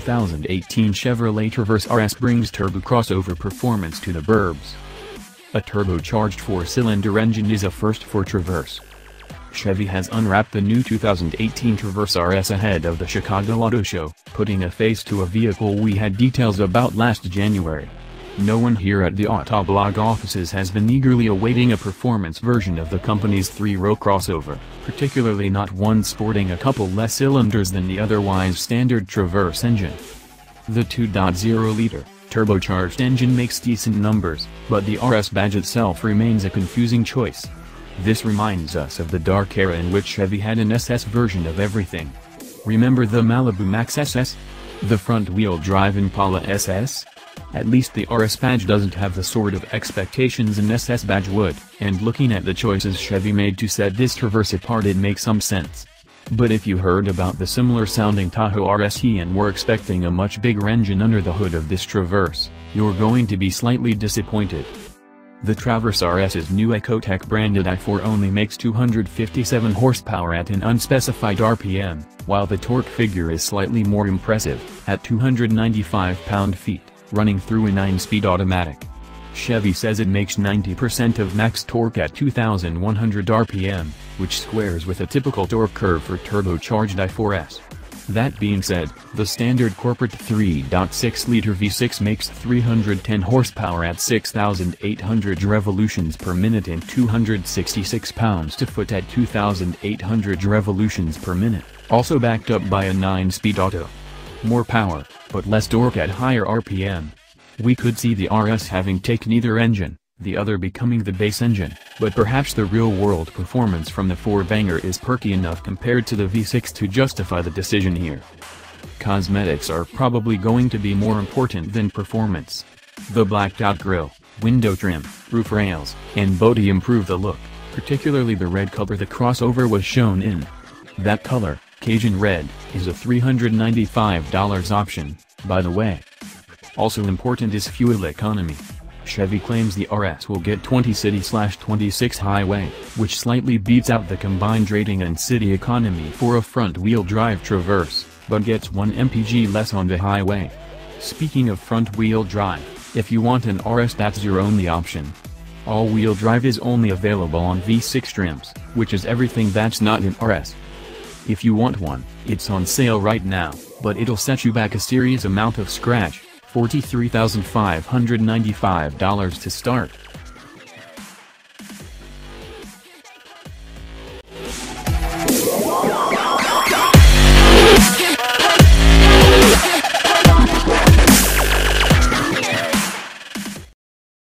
2018 Chevrolet Traverse RS brings turbo crossover performance to the burbs. A turbocharged four-cylinder engine is a first for Traverse. Chevy has unwrapped the new 2018 Traverse RS ahead of the Chicago Auto Show, putting a face to a vehicle we had details about last January. No one here at the Autoblog offices has been eagerly awaiting a performance version of the company's three-row crossover, particularly not one sporting a couple less cylinders than the otherwise standard Traverse engine. The 2.0-liter turbocharged engine makes decent numbers, but the RS badge itself remains a confusing choice. This reminds us of the dark era in which Chevy had an SS version of everything. Remember the Malibu Maxx SS? The front-wheel drive Impala SS? At least the RS badge doesn't have the sort of expectations an SS badge would, and looking at the choices Chevy made to set this Traverse apart, it makes some sense. But if you heard about the similar-sounding Tahoe RST and were expecting a much bigger engine under the hood of this Traverse, you're going to be slightly disappointed. The Traverse RS's new Ecotec branded i4 only makes 257 horsepower at an unspecified RPM, while the torque figure is slightly more impressive, at 295 pound-feet. Running through a 9-speed automatic. Chevy says it makes 90% of max torque at 2,100 RPM, which squares with a typical torque curve for turbocharged i4s. That being said, the standard corporate 3.6-liter V6 makes 310 horsepower at 6,800 revolutions per minute and 266 pounds-to-foot at 2,800 revolutions per minute, also backed up by a 9-speed auto. More power, but less torque at higher RPM. We could see the RS having taken either engine, the other becoming the base engine, but perhaps the real-world performance from the four-banger is perky enough compared to the V6 to justify the decision here. Cosmetics are probably going to be more important than performance. The blacked-out grille, window trim, roof rails, and body improve the look, particularly the red color the crossover was shown in. That color, Cajun Red, is a $395 option, by the way. Also important is fuel economy. Chevy claims the RS will get 20 city/26 highway, which slightly beats out the combined rating and city economy for a front-wheel drive Traverse, but gets 1 mpg less on the highway. Speaking of front-wheel drive, if you want an RS, that's your only option. All-wheel drive is only available on V6 trims, which is everything that's not an RS. If you want one, it's on sale right now, but it'll set you back a serious amount of scratch, $43,595 to start.